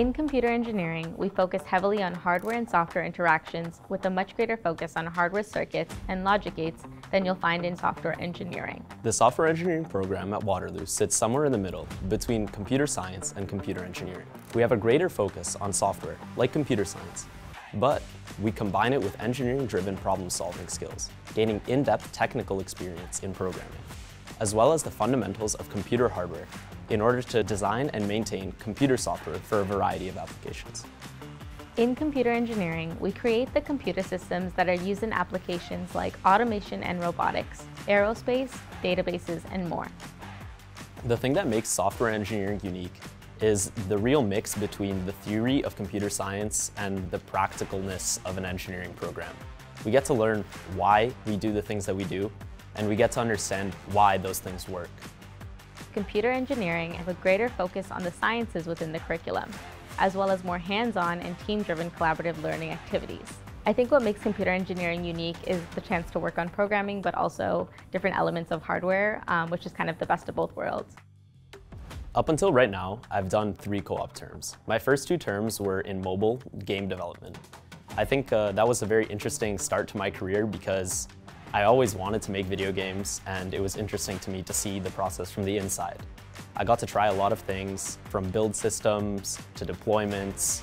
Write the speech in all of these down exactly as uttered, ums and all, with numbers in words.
In computer engineering, we focus heavily on hardware and software interactions with a much greater focus on hardware circuits and logic gates than you'll find in software engineering. The software engineering program at Waterloo sits somewhere in the middle between computer science and computer engineering. We have a greater focus on software, like computer science, but we combine it with engineering-driven problem-solving skills, gaining in-depth technical experience in programming, as well as the fundamentals of computer hardware, in order to design and maintain computer software for a variety of applications. In computer engineering, we create the computer systems that are used in applications like automation and robotics, aerospace, databases, and more. The thing that makes software engineering unique is the real mix between the theory of computer science and the practicalness of an engineering program. We get to learn why we do the things that we do, and we get to understand why those things work. Computer engineering has a greater focus on the sciences within the curriculum, as well as more hands-on and team-driven collaborative learning activities. I think what makes computer engineering unique is the chance to work on programming, but also different elements of hardware, um, which is kind of the best of both worlds. Up until right now, I've done three co-op terms. My first two terms were in mobile game development. I think uh, that was a very interesting start to my career because I always wanted to make video games, and it was interesting to me to see the process from the inside. I got to try a lot of things, from build systems to deployments,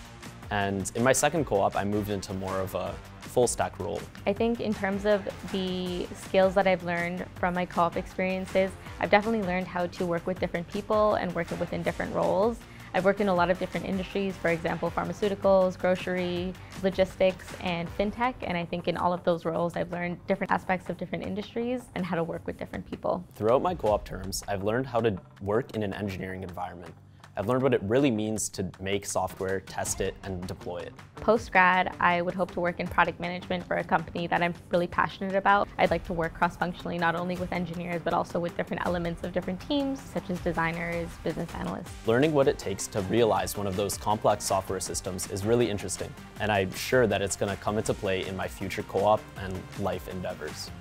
and in my second co-op, I moved into more of a full-stack role. I think in terms of the skills that I've learned from my co-op experiences, I've definitely learned how to work with different people and work within different roles. I've worked in a lot of different industries, for example, pharmaceuticals, grocery, logistics, and fintech. And I think in all of those roles, I've learned different aspects of different industries and how to work with different people. Throughout my co-op terms, I've learned how to work in an engineering environment. I've learned what it really means to make software, test it, and deploy it. Post-grad, I would hope to work in product management for a company that I'm really passionate about. I'd like to work cross-functionally, not only with engineers, but also with different elements of different teams, such as designers, business analysts. Learning what it takes to realize one of those complex software systems is really interesting, and I'm sure that it's going to come into play in my future co-op and life endeavors.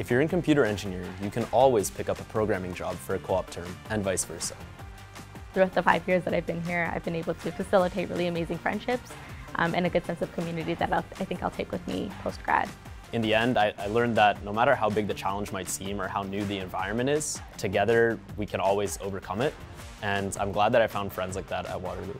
If you're in computer engineering, you can always pick up a programming job for a co-op term, and vice versa. Throughout the five years that I've been here, I've been able to facilitate really amazing friendships um, and a good sense of community that I'll, I think I'll take with me post-grad. In the end, I, I learned that no matter how big the challenge might seem or how new the environment is, together we can always overcome it. And I'm glad that I found friends like that at Waterloo.